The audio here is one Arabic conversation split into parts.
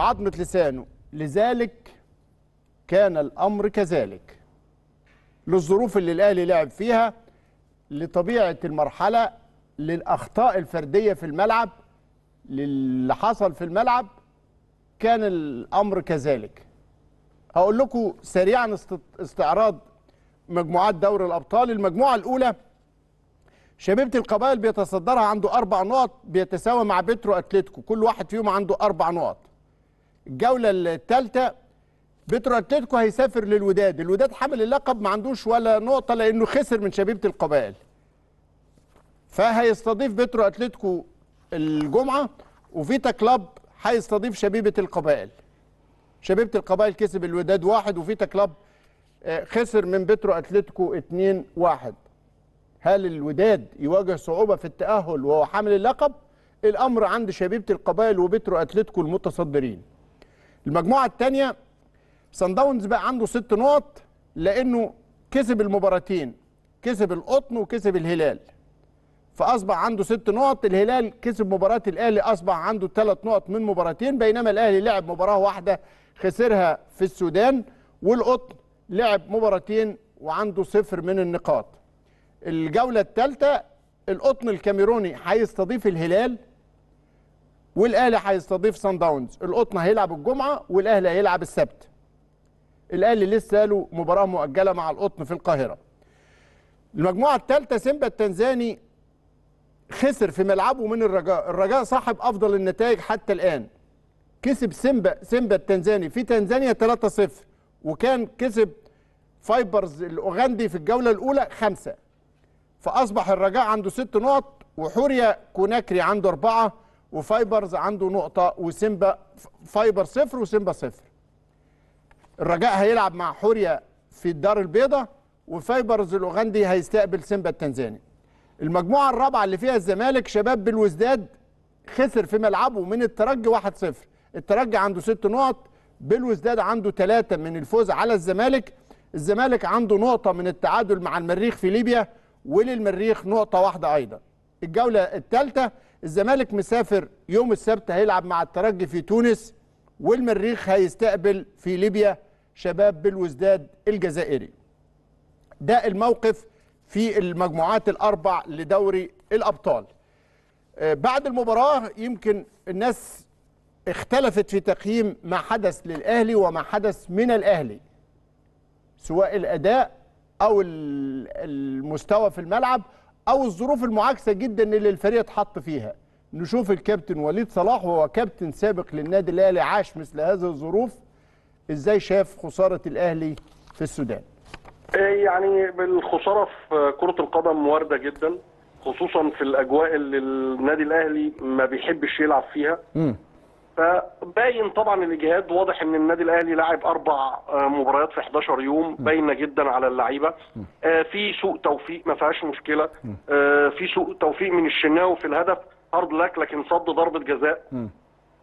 بعضمة لسانه، لذلك كان الأمر كذلك، للظروف اللي الأهلي لعب فيها، لطبيعة المرحلة، للأخطاء الفردية في الملعب، للي حصل في الملعب، كان الأمر كذلك. هقول لكم سريعا استعراض مجموعات دوري الأبطال. المجموعة الأولى شبيبة القبائل بيتصدرها عنده 4 نقط، بيتساوى مع بترو أتلتيكو، كل واحد فيهم عنده 4 نقط. الجولة الثالثة بترو أتلتيكو هيسافر للوداد، الوداد حامل اللقب ما عندوش ولا نقطة لأنه خسر من شبيبة القبائل، فهيستضيف بترو أتلتيكو الجمعة، وفيتا كلاب هيستضيف شبيبة القبائل. شبيبة القبائل كسب الوداد 1، وفيتا كلاب خسر من بترو أتلتيكو 2-1. هل الوداد يواجه صعوبة في التأهل وهو حامل اللقب؟ الأمر عند شبيبة القبائل وبترو أتلتيكو المتصدرين. المجموعة الثانية سانداونز بقى عنده 6 نقط لأنه كسب المباراتين، كسب القطن وكسب الهلال، فأصبح عنده 6 نقط. الهلال كسب مباراة الأهلي، أصبح عنده 3 نقط من مباراتين، بينما الأهلي لعب مباراة واحدة خسرها في السودان، والقطن لعب مباراتين وعنده 0 من النقاط. الجولة الثالثة القطن الكاميروني هيستضيف الهلال، والأهلي هيستضيف سانداونز. القطن هيلعب الجمعة والأهلي هيلعب السبت. الأهلي لسه له مباراة مؤجلة مع القطن في القاهرة. المجموعة الثالثة سيمبا التنزاني خسر في ملعبه من الرجاء، الرجاء صاحب أفضل النتائج حتى الآن. كسب سيمبا التنزاني في تنزانيا 3-0، وكان كسب فايبرز الأوغندي في الجولة الأولى 5، فأصبح الرجاء عنده 6 نقط، وحوريا كوناكري عنده 4، وفايبرز عنده نقطة، وسيمبا فايبر 0 وسيمبا 0. الرجاء هيلعب مع حوريا في الدار البيضاء، وفايبرز الأوغندي هيستقبل سيمبا التنزاني. المجموعة الرابعة اللي فيها الزمالك شباب بالوزداد خسر في ملعبه من الترجي 1-0، الترجي عنده 6 نقط، بالوزداد عنده 3 من الفوز على الزمالك، الزمالك عنده نقطة من التعادل مع المريخ في ليبيا، وللمريخ نقطة واحدة أيضا. الجولة الثالثة الزمالك مسافر يوم السبت، هيلعب مع الترجي في تونس، والمريخ هيستقبل في ليبيا شباب بالوزداد الجزائري. ده الموقف في المجموعات الأربع لدوري الأبطال. بعد المباراة يمكن الناس اختلفت في تقييم ما حدث للأهلي وما حدث من الأهلي، سواء الأداء أو المستوى في الملعب أو الظروف المعاكسة جدا اللي الفريق اتحط فيها. نشوف الكابتن وليد صلاح، وهو كابتن سابق للنادي الأهلي عاش مثل هذه الظروف، إزاي شاف خسارة الأهلي في السودان؟ يعني الخسارة في كرة القدم واردة جدا، خصوصا في الأجواء اللي النادي الأهلي ما بيحبش يلعب فيها. فباين طبعا الإجهاد، واضح ان النادي الأهلي لاعب 4 مباريات في 11 يوم، باينة جدا على اللعيبة. في سوء توفيق ما فيهاش مشكلة، في سوء توفيق من الشناوي في الهدف، هارد لاك، لكن صد ضربة جزاء.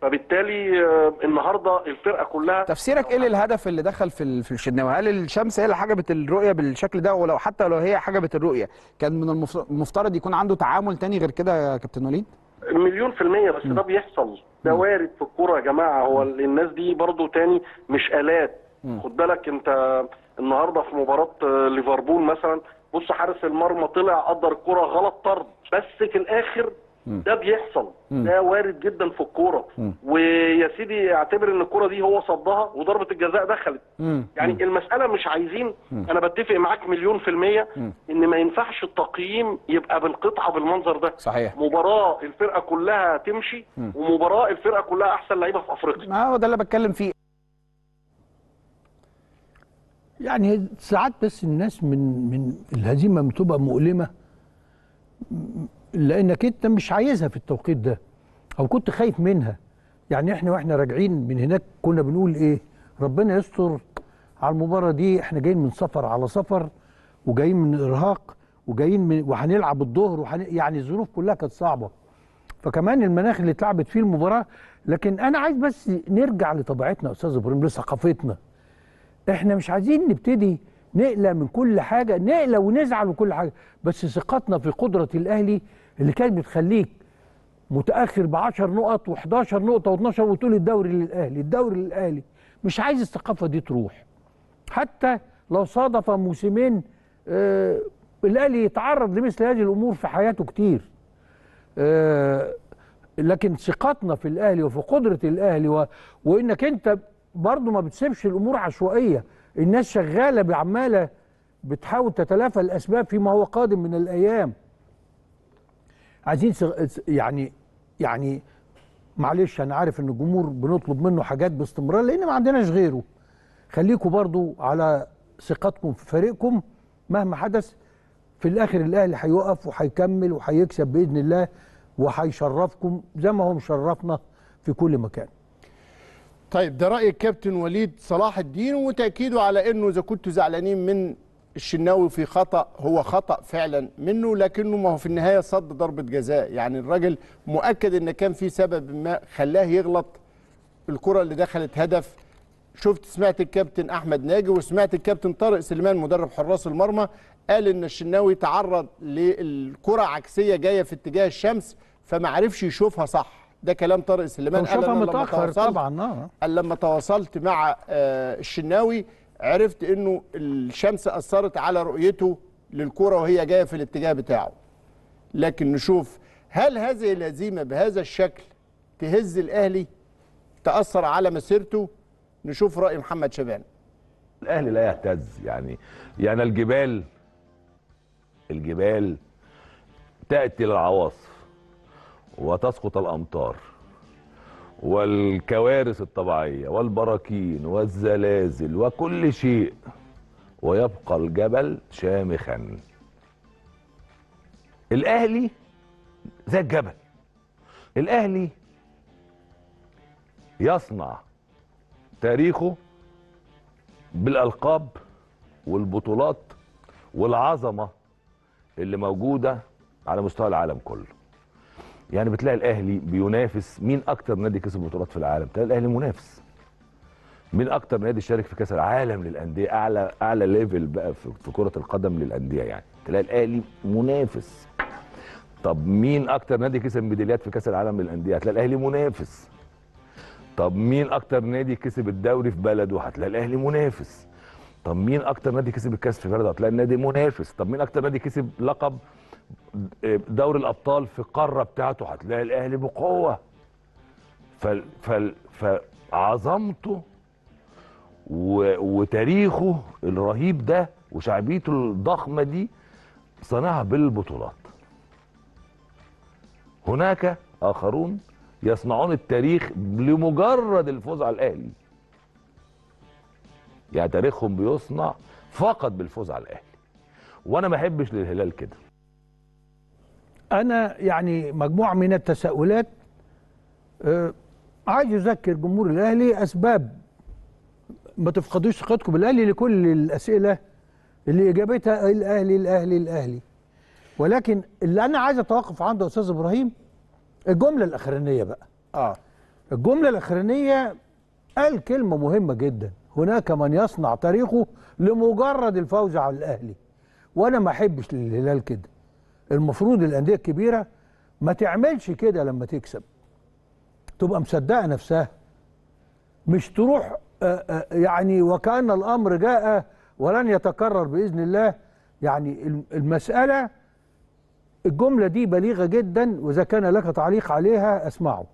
فبالتالي النهارده الفرقه كلها. تفسيرك ايه للهدف اللي دخل في الشناوي؟ هل الشمس هي اللي حجبت الرؤيه بالشكل ده؟ ولو حتى لو هي حجبت الرؤيه، كان من المفترض يكون عنده تعامل تاني غير كده يا كابتن وليد؟ 100% بس ده بيحصل، ده وارد في الكوره يا جماعه. هو الناس دي برضو تاني مش آلات، خد بالك انت. النهارده في مباراه ليفربول مثلا، بص حارس المرمى طلع قدر الكوره غلط، طرد، بس في الاخر ده بيحصل، ده وارد جدا في الكوره. ويا سيدي اعتبر ان الكوره دي هو صدها وضربه الجزاء دخلت. يعني المساله مش عايزين، انا بتفق معاك 100% ان ما ينفعش التقييم يبقى بالقطعه بالمنظر ده. صحيح، مباراه الفرقه كلها تمشي، ومباراه الفرقه كلها احسن لعيبه في افريقيا. ما هو ده اللي بتكلم فيه. يعني ساعات بس الناس من الهزيمه بتبقى مؤلمه، لانك انت مش عايزها في التوقيت ده، او كنت خايف منها. يعني واحنا راجعين من هناك كنا بنقول ايه؟ ربنا يستر على المباراه دي، احنا جايين من سفر على سفر، وجايين من ارهاق، وجايين من وهنلعب الظهر، يعني الظروف كلها كانت صعبه. فكمان المناخ اللي اتلعبت فيه المباراه. لكن انا عايز بس نرجع لطبيعتنا يا استاذ ابراهيم، لثقافتنا. احنا مش عايزين نبتدي نقلق من كل حاجه، نقلق ونزعل وكل حاجه، بس ثقتنا في قدره الاهلي اللي كانت بتخليك متاخر ب 10 نقط و11 نقطه و12 وتقول الدوري للاهلي الدوري للاهلي. مش عايز الثقافه دي تروح، حتى لو صادف موسمين الاهلي يتعرض لمثل هذه الامور في حياته كتير. لكن ثقتنا في الاهلي وفي قدره الاهلي وانك انت برضه ما بتسيبش الامور عشوائيه، الناس شغاله بعماله بتحاول تتلافى الاسباب فيما هو قادم من الايام. عايزين يعني معلش انا عارف ان الجمهور بنطلب منه حاجات باستمرار لان ما عندناش غيره. خليكم برضو على ثقتكم في فريقكم مهما حدث، في الاخر الاهلي هيقف وهيكمل وهيكسب باذن الله وهيشرفكم زي ما هو مشرفنا في كل مكان. طيب ده راي الكابتن وليد صلاح الدين وتاكيده على انه اذا كنتوا زعلانين من الشناوي في خطأ، هو خطأ فعلا منه، لكنه ما هو في النهاية صد ضربة جزاء. يعني الراجل مؤكد ان كان في سبب ما خلاه يغلط، الكرة اللي دخلت هدف. سمعت الكابتن أحمد ناجي وسمعت الكابتن طارق سليمان مدرب حراس المرمى قال ان الشناوي تعرض للكرة عكسية جاية في اتجاه الشمس فما عرفش يشوفها صح. ده كلام طارق سليمان، قال لما متأخر طبعا، قال لما تواصلت مع الشناوي عرفت انه الشمس اثرت على رؤيته للكرة وهي جايه في الاتجاه بتاعه. لكن نشوف هل هذه الهزيمه بهذا الشكل تهز الاهلي، تاثر على مسيرته؟ نشوف راي محمد شبان. الاهلي لا يهتز، يعني الجبال تاتي للعواصف وتسقط الامطار والكوارث الطبيعية والبراكين والزلازل وكل شيء ويبقى الجبل شامخا. الأهلي زي الجبل، الأهلي يصنع تاريخه بالألقاب والبطولات والعظمة اللي موجودة على مستوى العالم كله. يعني بتلاقي الاهلي بينافس مين اكتر نادي كسب بطولات في العالم، تلاقي الاهلي منافس. مين اكتر نادي شارك في كاس العالم للانديه، اعلى ليفل بقى في كره القدم للانديه، يعني تلاقي الاهلي منافس. طب مين اكتر نادي كسب ميداليات في كاس العالم للانديه، هتلاقي الاهلي منافس. طب مين اكتر نادي كسب الدوري في بلده، هتلاقي الاهلي منافس. طب مين اكتر نادي كسب الكاس في بلده، هتلاقي النادي منافس. طب مين اكتر نادي كسب لقب دوري الابطال في القاره بتاعته، هتلاقي الاهلي بقوه. فعظمته وتاريخه الرهيب ده وشعبيته الضخمه دي صنعها بالبطولات. هناك اخرون يصنعون التاريخ لمجرد الفوز على الاهلي، يعني تاريخهم بيصنع فقط بالفوز على الاهلي. وانا ما احبش للهلال كده. أنا يعني مجموعة من التساؤلات عايز أذكر جمهور الأهلي أسباب ما تفقدوش ثقتكم بالأهلي لكل الأسئلة اللي إجابتها الأهلي الأهلي الأهلي. ولكن اللي أنا عايز أتوقف عنده أستاذ إبراهيم الجملة الأخرانية بقى. الجملة الأخرانية قال كلمة مهمة جدا، هناك من يصنع تاريخه لمجرد الفوز على الأهلي. وأنا ما أحبش للهلال كده. المفروض الأندية الكبيرة ما تعملش كده، لما تكسب تبقى مصدقة نفسها، مش تروح يعني وكأن الأمر جاء ولن يتكرر بإذن الله. يعني المسألة الجملة دي بليغة جدا، وإذا كان لك تعليق عليها أسمعه.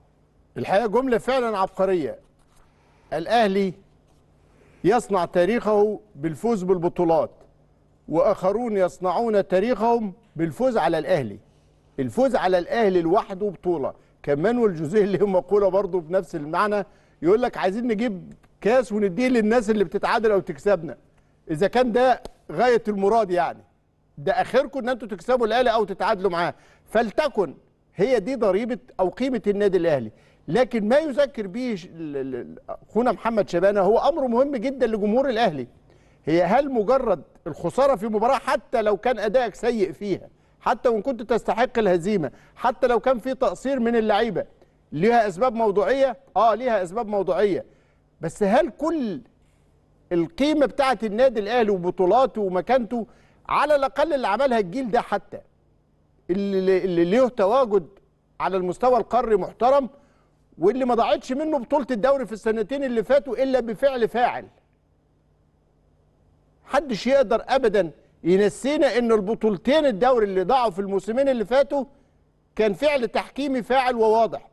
الحقيقة جملة فعلا عبقرية. الأهلي يصنع تاريخه بالفوز بالبطولات وآخرون يصنعون تاريخهم بالفوز على الاهلي. الفوز على الاهلي لوحده بطوله. كان مانويل جوزيه ليه مقوله برضه بنفس المعنى، يقول لك عايزين نجيب كاس ونديه للناس اللي بتتعادل او تكسبنا. اذا كان ده غايه المراد، يعني ده اخركم ان انتوا تكسبوا الاهلي او تتعادلوا معاه، فلتكن هي دي ضريبه او قيمه النادي الاهلي. لكن ما يذكر به اخونا محمد شبانه هو امر مهم جدا لجمهور الاهلي. هي هل مجرد الخسارة في مباراة حتى لو كان أدائك سيء فيها، حتى وإن كنت تستحق الهزيمة، حتى لو كان في تقصير من اللعيبة، ليها أسباب موضوعية؟ ليها أسباب موضوعية، بس هل كل القيمة بتاعة النادي الأهلي وبطولاته ومكانته على الأقل اللي عملها الجيل ده، حتى اللي له تواجد على المستوى القاري محترم، واللي ما ضاعتش منه بطولة الدوري في السنتين اللي فاتوا إلا بفعل فاعل. محدش يقدر أبدا ينسينا إن البطولتين الدوري اللي ضاعوا في الموسمين اللي فاتوا كان فعل تحكيمي فاعل وواضح.